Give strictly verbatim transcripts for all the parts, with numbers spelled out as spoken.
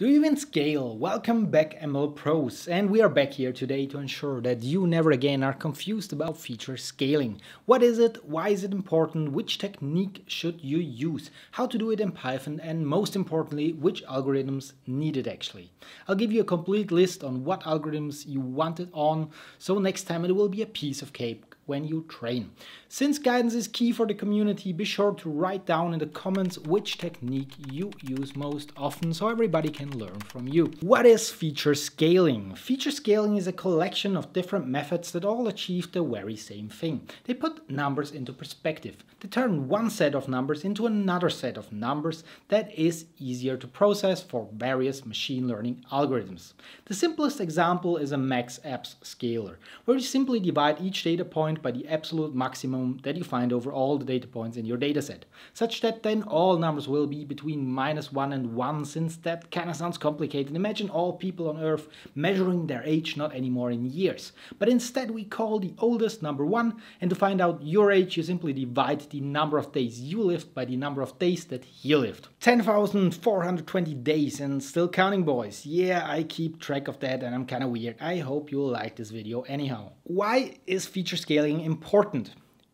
Do you even scale? Welcome back, M L pros, and we are back here today to ensure that you never again are confused about feature scaling. What is it? Why is it important? Which technique should you use? How to do it in Python, and most importantly, which algorithms need it actually? I'll give you a complete list on what algorithms you want it on, so next time it will be a piece of cake when you train. Since guidance is key for the community, be sure to write down in the comments which technique you use most often so everybody can learn from you. What is feature scaling? Feature scaling is a collection of different methods that all achieve the very same thing. They put numbers into perspective. They turn one set of numbers into another set of numbers that is easier to process for various machine learning algorithms. The simplest example is a MaxAbsScaler, where you simply divide each data point by the absolute maximum that you find over all the data points in your dataset, such that then all numbers will be between minus one and one, since that kinda sounds complicated. Imagine all people on Earth measuring their age not anymore in years, but instead we call the oldest number one, and to find out your age you simply divide the number of days you lived by the number of days that he lived. ten thousand four hundred twenty days and still counting, boys. Yeah, I keep track of that and I'm kinda weird. I hope you'll like this video anyhow. Why is feature scaling important?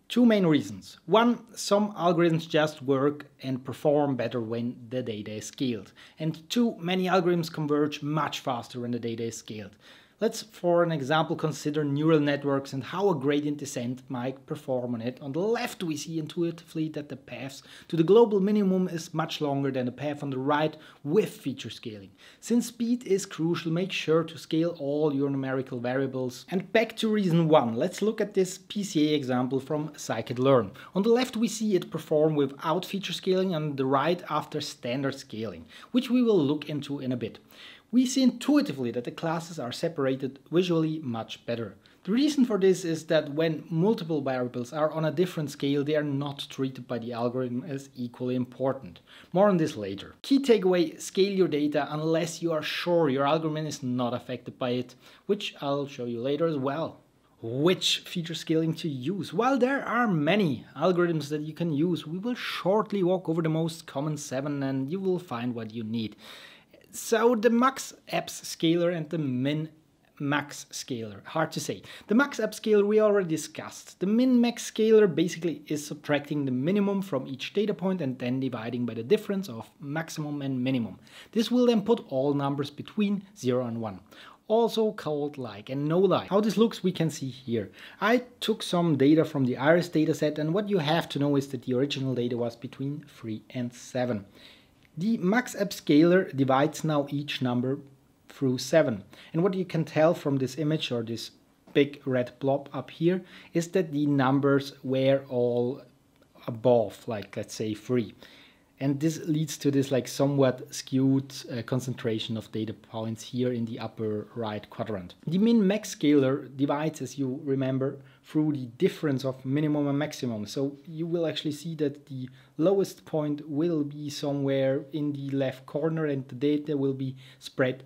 Two main reasons. One, some algorithms just work and perform better when the data is scaled. And two, many algorithms converge much faster when the data is scaled. Let's, for an example, consider neural networks and how a gradient descent might perform on it. On the left, we see intuitively that the path to the global minimum is much longer than the path on the right with feature scaling. Since speed is crucial, make sure to scale all your numerical variables. And back to reason one, let's look at this P C A example from scikit-learn. On the left, we see it perform without feature scaling, and on the right after standard scaling, which we will look into in a bit. We see intuitively that the classes are separated visually much better. The reason for this is that when multiple variables are on a different scale, they are not treated by the algorithm as equally important. More on this later. Key takeaway: scale your data unless you are sure your algorithm is not affected by it, which I'll show you later as well. Which feature scaling to use? Well, there are many algorithms that you can use. We will shortly walk over the most common seven and you will find what you need. So the MaxAbsScaler and the MinMaxScaler, hard to say. The MaxAbsScaler we already discussed. The MinMaxScaler basically is subtracting the minimum from each data point and then dividing by the difference of maximum and minimum. This will then put all numbers between zero and one. Also called like and no like. How this looks we can see here. I took some data from the iris dataset, and what you have to know is that the original data was between three and seven. The MaxAbsScaler divides now each number through seven. And what you can tell from this image, or this big red blob up here, is that the numbers were all above, like let's say three. And this leads to this like somewhat skewed uh, concentration of data points here in the upper right quadrant. The MinMaxScaler divides, as you remember, through the difference of minimum and maximum. So you will actually see that the lowest point will be somewhere in the left corner and the data will be spread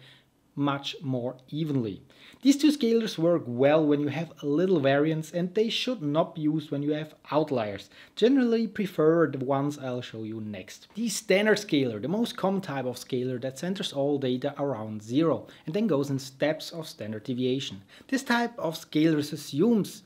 much more evenly. These two scalers work well when you have a little variance, and they should not be used when you have outliers. Generally prefer the ones I'll show you next. The standard scaler, the most common type of scaler that centers all data around zero and then goes in steps of standard deviation. This type of scaler assumes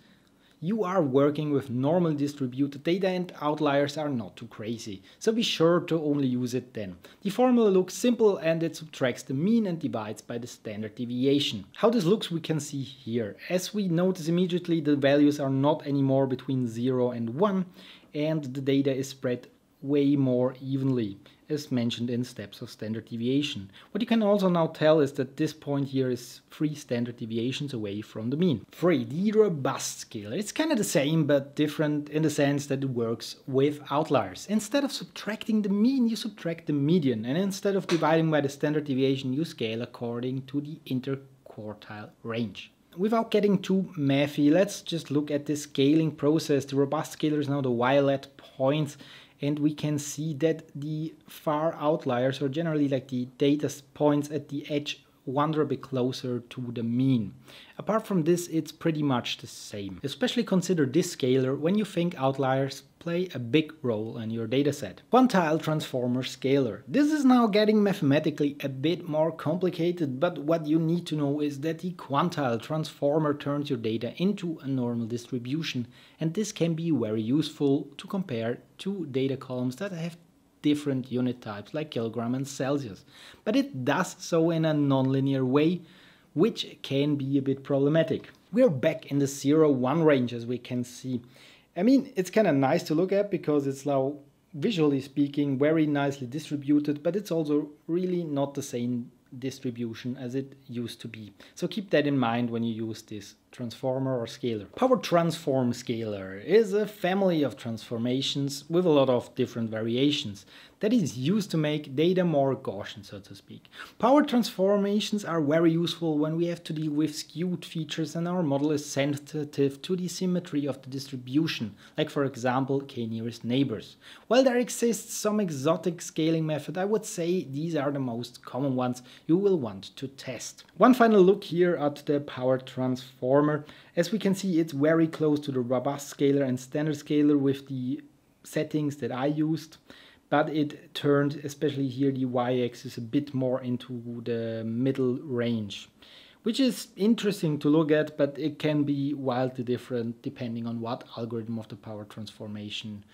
you are working with normally distributed data and outliers are not too crazy, so be sure to only use it then. The formula looks simple and it subtracts the mean and divides by the standard deviation. How this looks we can see here. As we notice immediately, the values are not anymore between zero and one and the data is spread way more evenly, as mentioned in steps of standard deviation. What you can also now tell is that this point here is three standard deviations away from the mean. Three, the RobustScaler. It's kind of the same but different in the sense that it works with outliers. Instead of subtracting the mean, you subtract the median, and instead of dividing by the standard deviation, you scale according to the interquartile range. Without getting too mathy, let's just look at the scaling process. The RobustScaler is now the violet point, and we can see that the far outliers, or generally like the data points at the edge one bit closer to the mean. Apart from this, it's pretty much the same. Especially consider this scalar when you think outliers play a big role in your dataset. QuantileTransformer scalar. This is now getting mathematically a bit more complicated, but what you need to know is that the QuantileTransformer turns your data into a normal distribution, and this can be very useful to compare two data columns that have different unit types like kilogram and Celsius, but it does so in a nonlinear way, which can be a bit problematic. We're back in the zero one range, as we can see. I mean, it's kind of nice to look at because it's now, visually speaking, very nicely distributed, but it's also really not the same distribution as it used to be. So keep that in mind when you use this transformer or scalar. PowerTransform scalar is a family of transformations with a lot of different variations that is used to make data more Gaussian, so to speak. Power transformations are very useful when we have to deal with skewed features and our model is sensitive to the symmetry of the distribution, like for example k-nearest neighbors. While there exists some exotic scaling method, I would say these are the most common ones you will want to test. One final look here at the power transform. As we can see, it's very close to the RobustScaler and StandardScaler with the settings that I used, but it turned, especially here, the y-axis a bit more into the middle range, which is interesting to look at, but it can be wildly different depending on what algorithm of the power transformation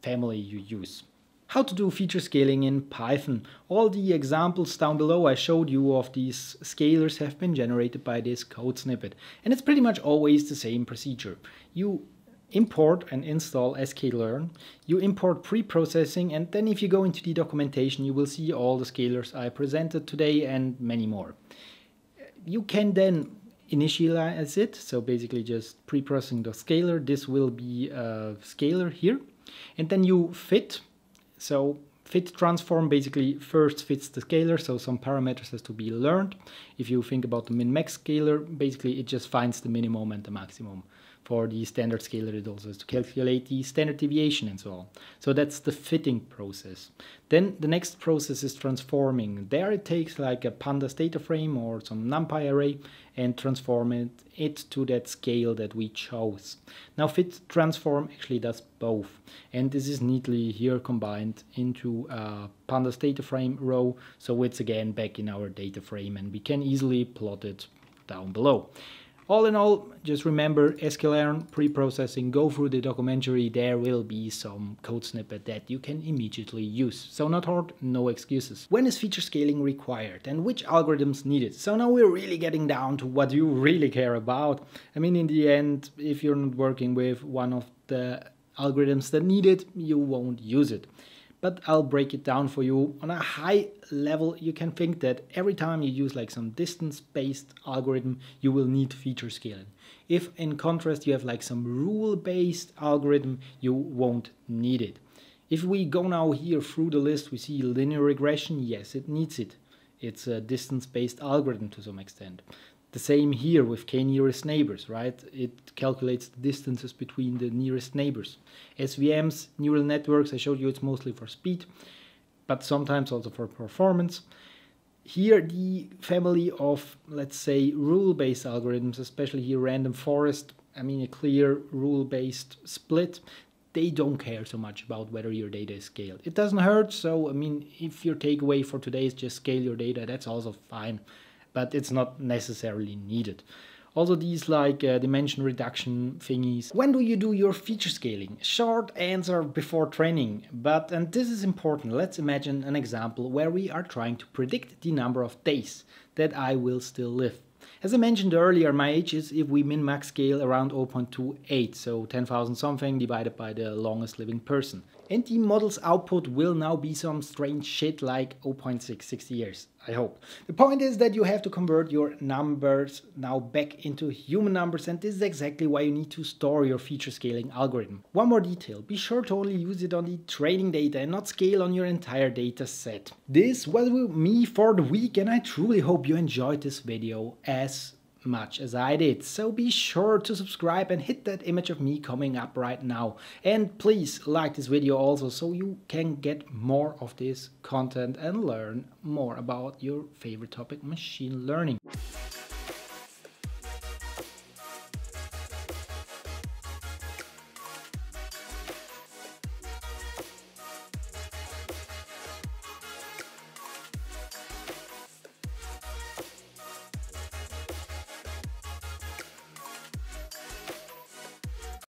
family you use. How to do feature scaling in Python. All the examples down below I showed you of these scalars have been generated by this code snippet. And it's pretty much always the same procedure. You import and install scikit-learn, you import pre-processing, and then if you go into the documentation you will see all the scalars I presented today and many more. You can then initialize it, so basically just pre-processing the scalar. This will be a scalar here. And then you fit. So fit transform basically first fits the scalar, so some parameters has to be learned. If you think about the min-max scalar, basically it just finds the minimum and the maximum. For the standard scalar, it also has to calculate the standard deviation and so on. So that's the fitting process. Then the next process is transforming. There it takes like a pandas data frame or some NumPy array and transform it, it to that scale that we chose. Now fit transform actually does both. And this is neatly here combined into a pandas data frame row. So it's again back in our data frame and we can easily plot it down below. All in all, just remember scikit-learn, pre-processing, go through the documentary, there will be some code snippet that you can immediately use. So not hard, no excuses. When is feature scaling required and which algorithms needed? So now we're really getting down to what you really care about. I mean, in the end, if you're not working with one of the algorithms that need it, you won't use it. But I'll break it down for you. On a high level, you can think that every time you use like some distance-based algorithm, you will need feature scaling. If in contrast you have like some rule-based algorithm, you won't need it. If we go now here through the list, we see linear regression, yes, it needs it. It's a distance-based algorithm to some extent. The same here with k-nearest neighbors, right? It calculates the distances between the nearest neighbors. S V Ms, neural networks, I showed you it's mostly for speed, but sometimes also for performance. Here the family of, let's say, rule-based algorithms, especially here random forest, I mean a clear rule-based split, they don't care so much about whether your data is scaled. It doesn't hurt, so I mean, if your takeaway for today is just scale your data, that's also fine. But it's not necessarily needed. Also these like uh, dimension reduction thingies. When do you do your feature scaling? Short answer, before training. But, and this is important, let's imagine an example where we are trying to predict the number of days that I will still live. As I mentioned earlier, my age is, if we min-max scale, around zero point two eight, so ten thousand something divided by the longest living person. And the model's output will now be some strange shit like zero point six six years, I hope. The point is that you have to convert your numbers now back into human numbers, and this is exactly why you need to store your feature scaling algorithm. One more detail, be sure to only use it on the training data and not scale on your entire data set. This was me for the week, and I truly hope you enjoyed this video as much as I did. So be sure to subscribe and hit that image of me coming up right now. And please like this video also, so you can get more of this content and learn more about your favorite topic, machine learning.